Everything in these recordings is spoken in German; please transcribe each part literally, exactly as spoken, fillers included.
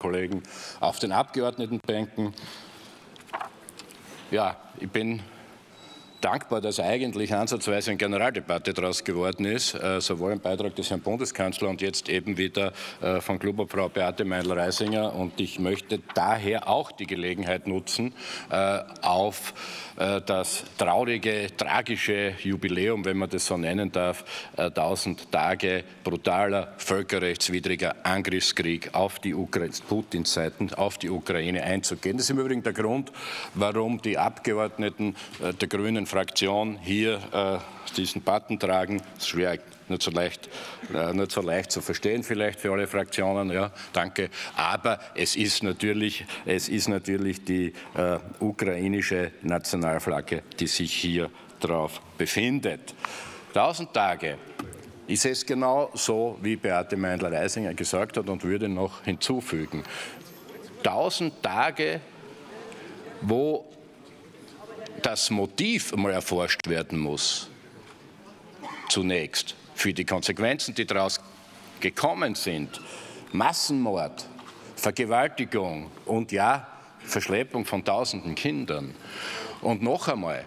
Kollegen auf den Abgeordnetenbänken. Ja, ich bin dankbar, dass eigentlich ansatzweise eine Generaldebatte daraus geworden ist, äh, sowohl im Beitrag des Herrn Bundeskanzlers und jetzt eben wieder äh, von Klubobfrau Beate Meinl-Reisinger. Und ich möchte daher auch die Gelegenheit nutzen, äh, auf äh, das traurige, tragische Jubiläum, wenn man das so nennen darf, äh, tausend Tage brutaler, völkerrechtswidriger Angriffskrieg auf die Ukraine, Putins Seiten, auf die Ukraine einzugehen. Das ist im Übrigen der Grund, warum die Abgeordneten äh, der Grünen Fraktion hier äh, diesen Button tragen. Das ist schwer, nicht so leicht, äh, nicht so leicht zu verstehen vielleicht für alle Fraktionen, ja, danke. Aber es ist natürlich, es ist natürlich die äh, ukrainische Nationalflagge, die sich hier drauf befindet. Tausend Tage. Ich sehe es genau so, wie Beate Meinl-Reisinger gesagt hat und würde noch hinzufügen. Tausend Tage, wo das Motiv mal erforscht werden muss, zunächst für die Konsequenzen, die daraus gekommen sind. Massenmord, Vergewaltigung und ja, Verschleppung von tausenden Kindern. Und noch einmal,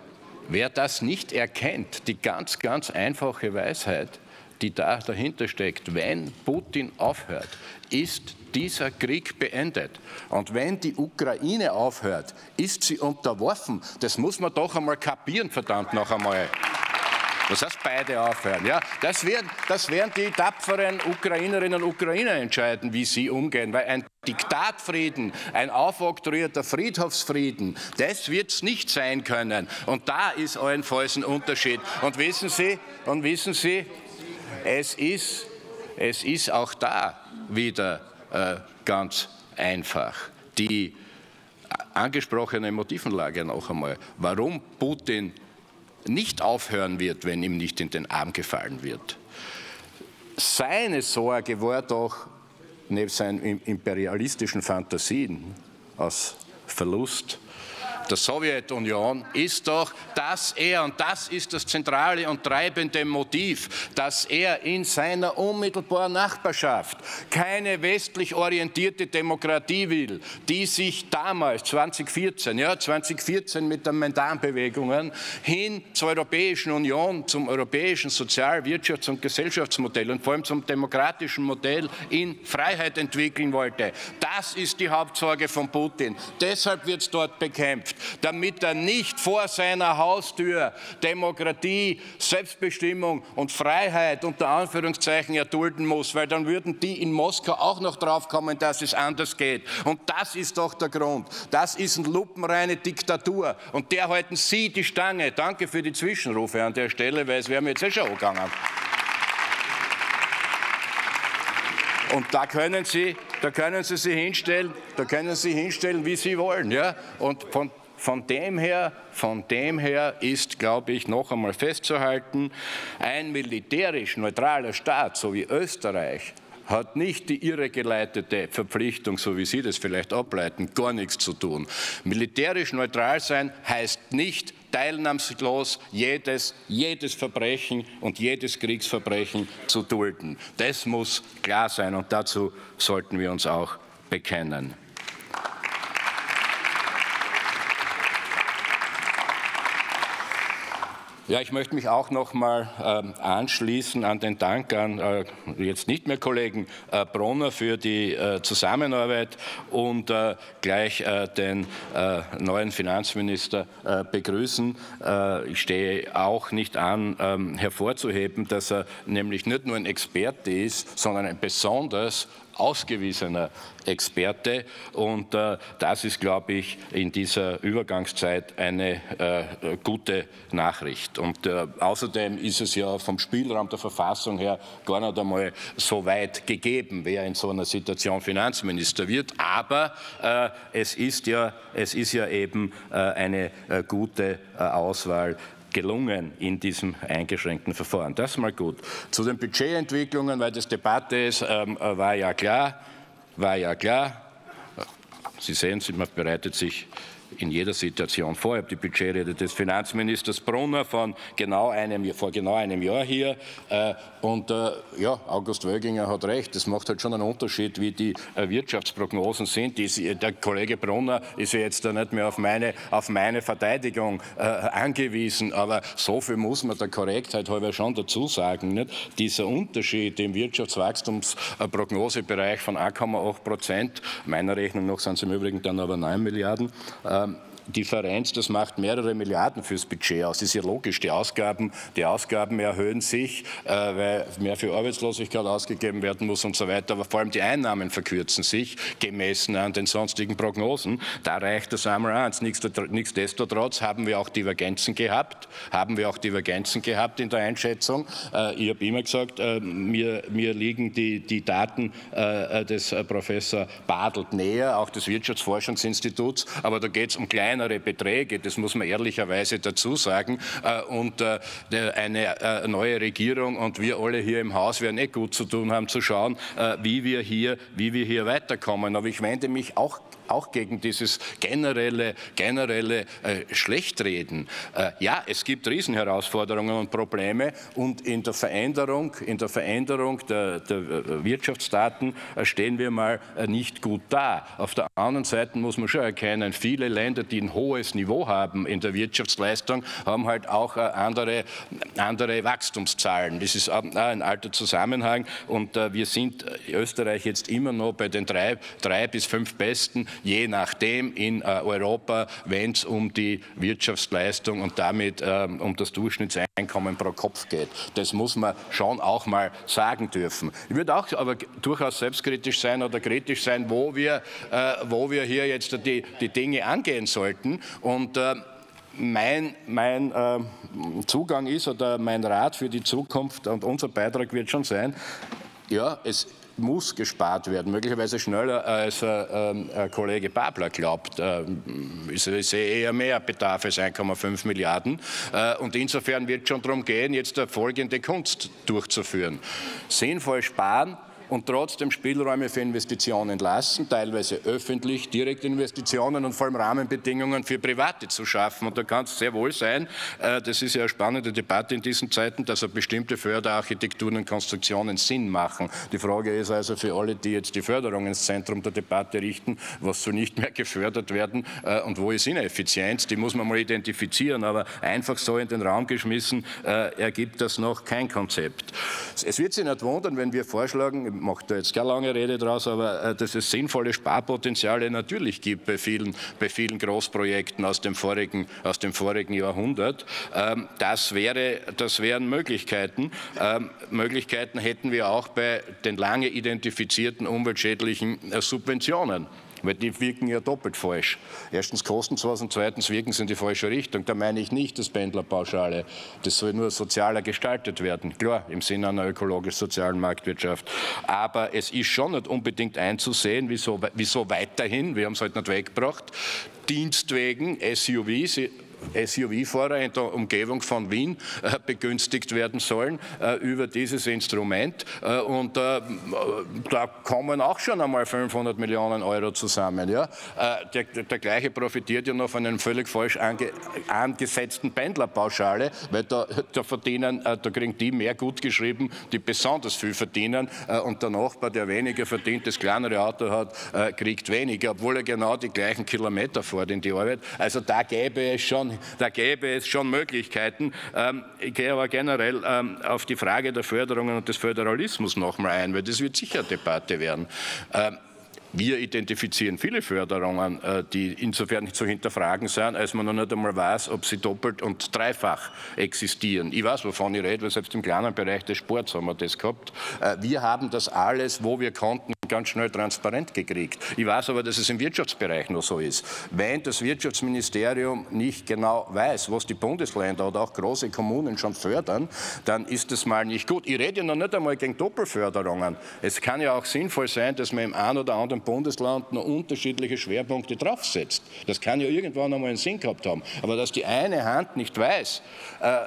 wer das nicht erkennt, die ganz, ganz einfache Weisheit, die da dahinter steckt, wenn Putin aufhört, ist dieser Krieg beendet. Und wenn die Ukraine aufhört, ist sie unterworfen. Das muss man doch einmal kapieren, verdammt noch einmal. Das heißt, beide aufhören. Ja, das werden, das werden die tapferen Ukrainerinnen und Ukrainer entscheiden, wie sie umgehen. Weil ein Diktatfrieden, ein aufoktroyierter Friedhofsfrieden, das wird es nicht sein können. Und da ist allenfalls ein Unterschied. Und wissen Sie, und wissen Sie, Es ist, es ist auch da wieder äh, ganz einfach die angesprochene Motivenlage noch einmal, warum Putin nicht aufhören wird, wenn ihm nicht in den Arm gefallen wird. Seine Sorge war doch, neben seinen imperialistischen Fantasien aus Verlust der Sowjetunion, ist doch, dass er, und das ist das zentrale und treibende Motiv, dass er in seiner unmittelbaren Nachbarschaft keine westlich orientierte Demokratie will, die sich damals, zweitausendvierzehn, ja, zweitausendvierzehn mit den Maidan-Bewegungen hin zur Europäischen Union, zum europäischen Sozial-, Wirtschafts- und Gesellschaftsmodell und vor allem zum demokratischen Modell in Freiheit entwickeln wollte. Das ist die Hauptsorge von Putin. Deshalb wird es dort bekämpft, damit er nicht vor seiner Haustür Demokratie, Selbstbestimmung und Freiheit unter Anführungszeichen erdulden muss, weil dann würden die in Moskau auch noch drauf kommen, dass es anders geht. Und das ist doch der Grund. Das ist eine lupenreine Diktatur und der halten Sie die Stange. Danke für die Zwischenrufe an der Stelle, weil es wäre mir jetzt eh schon angegangen. Und da können Sie, da können Sie sich hinstellen, da können Sie hinstellen, wie Sie wollen, ja? Und von Von dem her, von dem her ist, glaube ich, noch einmal festzuhalten, ein militärisch neutraler Staat, so wie Österreich, hat nicht die irregeleitete Verpflichtung, so wie Sie das vielleicht ableiten, gar nichts zu tun. Militärisch neutral sein heißt nicht teilnahmslos jedes, jedes Verbrechen und jedes Kriegsverbrechen zu dulden. Das muss klar sein und dazu sollten wir uns auch bekennen. Ja, ich möchte mich auch noch mal ähm, anschließen an den Dank an äh, jetzt nicht mehr Kollegen äh, Bronner für die äh, Zusammenarbeit und äh, gleich äh, den äh, neuen Finanzminister äh, begrüßen. Äh, ich stehe auch nicht an, ähm, hervorzuheben, dass er nämlich nicht nur ein Experte ist, sondern ein besonders ausgewiesener Experte und äh, das ist, glaube ich, in dieser Übergangszeit eine äh, gute Nachricht. Und äh, außerdem ist es ja vom Spielraum der Verfassung her gar nicht einmal so weit gegeben, wer in so einer Situation Finanzminister wird, aber äh, es ist ja, es ist ja eben äh, eine äh, gute äh, Auswahl gelungen in diesem eingeschränkten Verfahren. Das ist mal gut. Zu den Budgetentwicklungen, weil das Debatte ist, ähm, war ja klar, war ja klar. Sie sehen, man bereitet sich in jeder Situation vor. Ich habe die Budgetrede des Finanzministers Brunner von genau einem, vor genau einem Jahr hier. Äh, und äh, ja, August Wöginger hat recht. Es macht halt schon einen Unterschied, wie die äh, Wirtschaftsprognosen sind. Die, der Kollege Brunner ist ja jetzt da nicht mehr auf meine, auf meine Verteidigung äh, angewiesen. Aber so viel muss man der Korrektheit halber schon dazu sagen. Nicht? Dieser Unterschied im Wirtschaftswachstumsprognosebereich von acht Komma acht Prozent, meiner Rechnung nach sind es im Übrigen dann aber neun Milliarden, ähm, Differenz, das macht mehrere Milliarden fürs Budget aus. Das ist ja logisch, die Ausgaben, die Ausgaben erhöhen sich, äh, weil mehr für Arbeitslosigkeit ausgegeben werden muss und so weiter, aber vor allem die Einnahmen verkürzen sich, gemessen an den sonstigen Prognosen. Da reicht das einmal eins. Nichtsdestotrotz haben wir auch Divergenzen gehabt, haben wir auch Divergenzen gehabt in der Einschätzung. Äh, ich habe immer gesagt, äh, mir, mir liegen die, die Daten äh, des äh, Professor Badelt näher, auch des Wirtschaftsforschungsinstituts, aber da geht es um kleine Beträge, das muss man ehrlicherweise dazu sagen, und eine neue Regierung und wir alle hier im Haus werden eh gut zu tun haben, zu schauen, wie wir hier, wie wir hier weiterkommen. Aber ich wende mich auch auch gegen dieses generelle, generelle äh, Schlechtreden. Äh, ja, es gibt Riesenherausforderungen und Probleme und in der Veränderung, in der, Veränderung der, der Wirtschaftsdaten stehen wir mal nicht gut da. Auf der anderen Seite muss man schon erkennen, viele Länder, die ein hohes Niveau haben in der Wirtschaftsleistung, haben halt auch andere, andere Wachstumszahlen. Das ist ein alter Zusammenhang und äh, wir sind in Österreich jetzt immer noch bei den drei, drei bis fünf besten, je nachdem in Europa, wenn es um die Wirtschaftsleistung und damit ähm, um das Durchschnittseinkommen pro Kopf geht. Das muss man schon auch mal sagen dürfen. Ich würde auch aber durchaus selbstkritisch sein oder kritisch sein, wo wir, äh, wo wir hier jetzt die, die Dinge angehen sollten. Und äh, Mein, mein äh, Zugang ist oder mein Rat für die Zukunft und unser Beitrag wird schon sein, ja, es muss gespart werden, möglicherweise schneller als äh, äh, Kollege Babler glaubt. Äh, ich, ich sehe eher mehr Bedarf als eins Komma fünf Milliarden. Äh, und insofern wird es schon darum gehen, jetzt äh, folgende Kunst durchzuführen. Sinnvoll sparen und trotzdem Spielräume für Investitionen lassen, teilweise öffentlich, Direktinvestitionen und vor allem Rahmenbedingungen für Private zu schaffen. Und da kann es sehr wohl sein, äh, das ist ja eine spannende Debatte in diesen Zeiten, dass bestimmte Förderarchitekturen und Konstruktionen Sinn machen. Die Frage ist also für alle, die jetzt die Förderung ins Zentrum der Debatte richten, was soll nicht mehr gefördert werden äh, und wo ist Ineffizienz, die muss man mal identifizieren, aber einfach so in den Raum geschmissen äh, ergibt das noch kein Konzept. Es wird Sie nicht wundern, wenn wir vorschlagen, ich mache da jetzt keine lange Rede draus, aber dass es sinnvolle Sparpotenziale natürlich gibt bei vielen, bei vielen Großprojekten aus dem vorigen, aus dem vorigen Jahrhundert. Das wäre, das wären Möglichkeiten. Möglichkeiten hätten wir auch bei den lange identifizierten umweltschädlichen Subventionen. Weil die wirken ja doppelt falsch. Erstens kosten sie was und zweitens wirken sie in die falsche Richtung. Da meine ich nicht das Pendlerpauschale. Das soll nur sozialer gestaltet werden. Klar, im Sinne einer ökologisch-sozialen Marktwirtschaft. Aber es ist schon nicht unbedingt einzusehen, wieso, wieso weiterhin, wir haben es halt nicht weggebracht, Dienstwegen, S U Vs, S U V-Fahrer in der Umgebung von Wien äh, begünstigt werden sollen äh, über dieses Instrument. Äh, und äh, da kommen auch schon einmal fünfhundert Millionen Euro zusammen. Ja? Äh, der, der, der gleiche profitiert ja noch von einem völlig falsch ange, angesetzten Pendlerpauschale, weil da, da, verdienen, äh, da kriegen die mehr gut geschrieben, die besonders viel verdienen. Äh, und der Nachbar, der weniger verdient, das kleinere Auto hat, äh, kriegt weniger, obwohl er genau die gleichen Kilometer fährt in die Arbeit. Also da gäbe es schon Da gäbe es schon Möglichkeiten. Ich gehe aber generell auf die Frage der Förderungen und des Föderalismus nochmal ein, weil das wird sicher eine Debatte werden. Wir identifizieren viele Förderungen, die insofern nicht zu hinterfragen sind, als man noch nicht einmal weiß, ob sie doppelt und dreifach existieren. Ich weiß, wovon ich rede, weil selbst im kleinen Bereich des Sports haben wir das gehabt. Wir haben das alles, wo wir konnten, ganz schnell transparent gekriegt. Ich weiß aber, dass es im Wirtschaftsbereich nur so ist. Wenn das Wirtschaftsministerium nicht genau weiß, was die Bundesländer oder auch große Kommunen schon fördern, dann ist das mal nicht gut. Ich rede ja noch nicht einmal gegen Doppelförderungen. Es kann ja auch sinnvoll sein, dass man im einen oder anderen Bundesland noch unterschiedliche Schwerpunkte draufsetzt. Das kann ja irgendwann einmal einen Sinn gehabt haben. Aber dass die eine Hand nicht weiß, äh,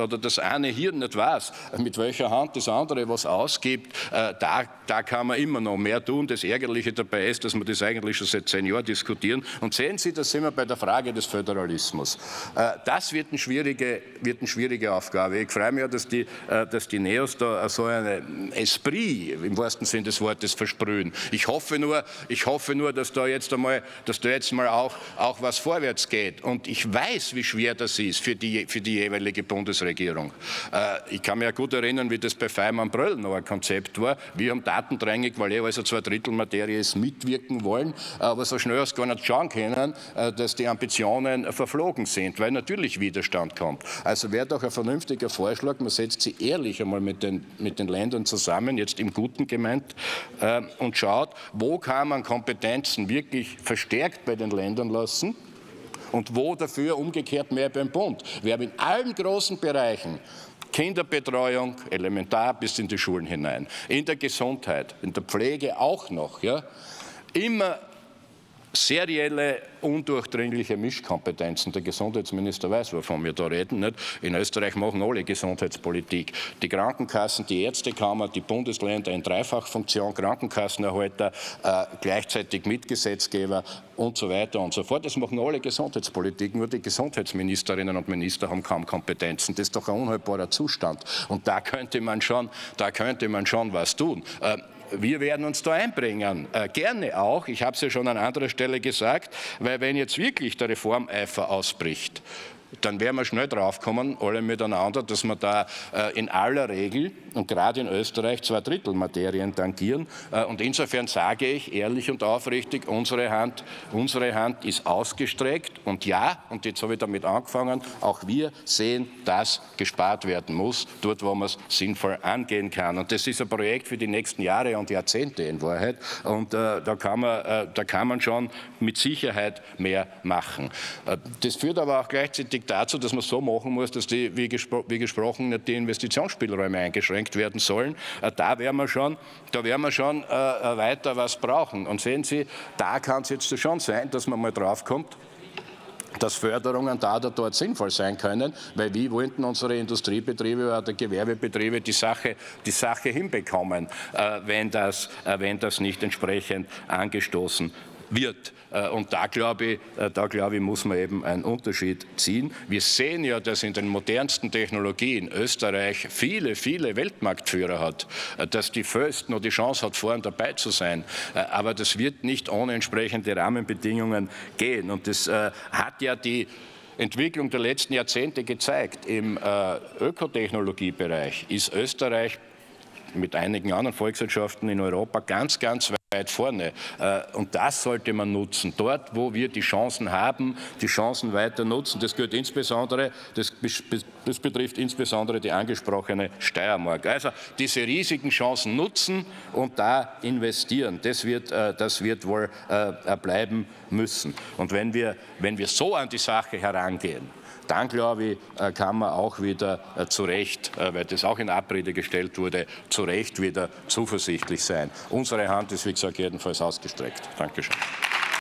oder das eine Hirn nicht weiß, mit welcher Hand das andere was ausgibt, äh, da, da kann man immer noch mehr tun. Das Ärgerliche dabei ist, dass wir das eigentlich schon seit zehn Jahren diskutieren. Und sehen Sie, da sind wir bei der Frage des Föderalismus. Das wird eine schwierige, wird eine schwierige Aufgabe. Ich freue mich ja, dass die, dass die Neos da so einen Esprit im wahrsten Sinn des Wortes versprühen. Ich hoffe nur, ich hoffe nur, dass da jetzt einmal, dass da jetzt mal auch, auch was vorwärts geht. Und ich weiß, wie schwer das ist für die, für die jeweilige Bundesregierung. Ich kann mich ja gut erinnern, wie das bei Feimann-Bröll noch ein Konzept war. Wir haben datendrängig, weil eh also zwei Drittel Materie ist, mitwirken wollen, aber so schnell als gar nicht schauen können, dass die Ambitionen verflogen sind, weil natürlich Widerstand kommt. Also wäre doch ein vernünftiger Vorschlag, man setzt sie ehrlich einmal mit den, mit den Ländern zusammen, jetzt im Guten gemeint, und schaut, wo kann man Kompetenzen wirklich verstärkt bei den Ländern lassen und wo dafür umgekehrt mehr beim Bund. Wir haben in allen großen Bereichen Kinderbetreuung, elementar bis in die Schulen hinein, in der Gesundheit, in der Pflege auch noch, ja, immer serielle, undurchdringliche Mischkompetenzen. Der Gesundheitsminister weiß, wovon wir da reden. Nicht? In Österreich machen alle Gesundheitspolitik. Die Krankenkassen, die Ärztekammer, die Bundesländer in Dreifachfunktion, Krankenkassenerhalter, äh, gleichzeitig Mitgesetzgeber und so weiter und so fort. Das machen alle Gesundheitspolitik. Nur die Gesundheitsministerinnen und Minister haben kaum Kompetenzen. Das ist doch ein unhaltbarer Zustand. Und da könnte man schon, da könnte man schon was tun. Äh, Wir werden uns da einbringen, äh, gerne auch, ich habe es ja schon an anderer Stelle gesagt, weil wenn jetzt wirklich der Reformeifer ausbricht, dann werden wir schnell draufkommen, alle miteinander, dass wir da äh, in aller Regel und gerade in Österreich zwei Drittel Materien tangieren. Äh, und insofern sage ich ehrlich und aufrichtig, unsere Hand, unsere Hand ist ausgestreckt. Und ja, und jetzt habe ich damit angefangen, auch wir sehen, dass gespart werden muss, dort, wo man es sinnvoll angehen kann. Und das ist ein Projekt für die nächsten Jahre und Jahrzehnte in Wahrheit. Und äh, da kann man, äh, da kann man schon mit Sicherheit mehr machen. Äh, das führt aber auch gleichzeitig dazu, dass man es so machen muss, dass die, wie, gespro wie gesprochen, die Investitionsspielräume eingeschränkt werden sollen. Da werden wir schon, da werden wir schon äh, weiter was brauchen. Und sehen Sie, da kann es jetzt schon sein, dass man mal draufkommt, dass Förderungen da oder dort sinnvoll sein können, weil wir wollten unsere Industriebetriebe oder Gewerbebetriebe die Sache, die Sache hinbekommen, äh, wenn das, äh, wenn das nicht entsprechend angestoßen wird. wird. Und da glaube ich, da glaube ich, muss man eben einen Unterschied ziehen. Wir sehen ja, dass in den modernsten Technologien Österreich viele, viele Weltmarktführer hat, dass die Föst noch die Chance hat, vorn dabei zu sein. Aber das wird nicht ohne entsprechende Rahmenbedingungen gehen. Und das hat ja die Entwicklung der letzten Jahrzehnte gezeigt. Im Ökotechnologiebereich ist Österreich mit einigen anderen Volkswirtschaften in Europa ganz, ganz weit weit vorne. Und das sollte man nutzen. Dort, wo wir die Chancen haben, die Chancen weiter nutzen. Das gehört insbesondere, das, das betrifft insbesondere die angesprochene Steiermark. Also diese riesigen Chancen nutzen und da investieren. Das wird, das wird wohl bleiben müssen. Und wenn wir, wenn wir so an die Sache herangehen, dann, glaube ich, kann man auch wieder zu Recht, weil das auch in Abrede gestellt wurde, zu Recht wieder zuversichtlich sein. Unsere Hand ist, wie gesagt, jedenfalls ausgestreckt. Dankeschön.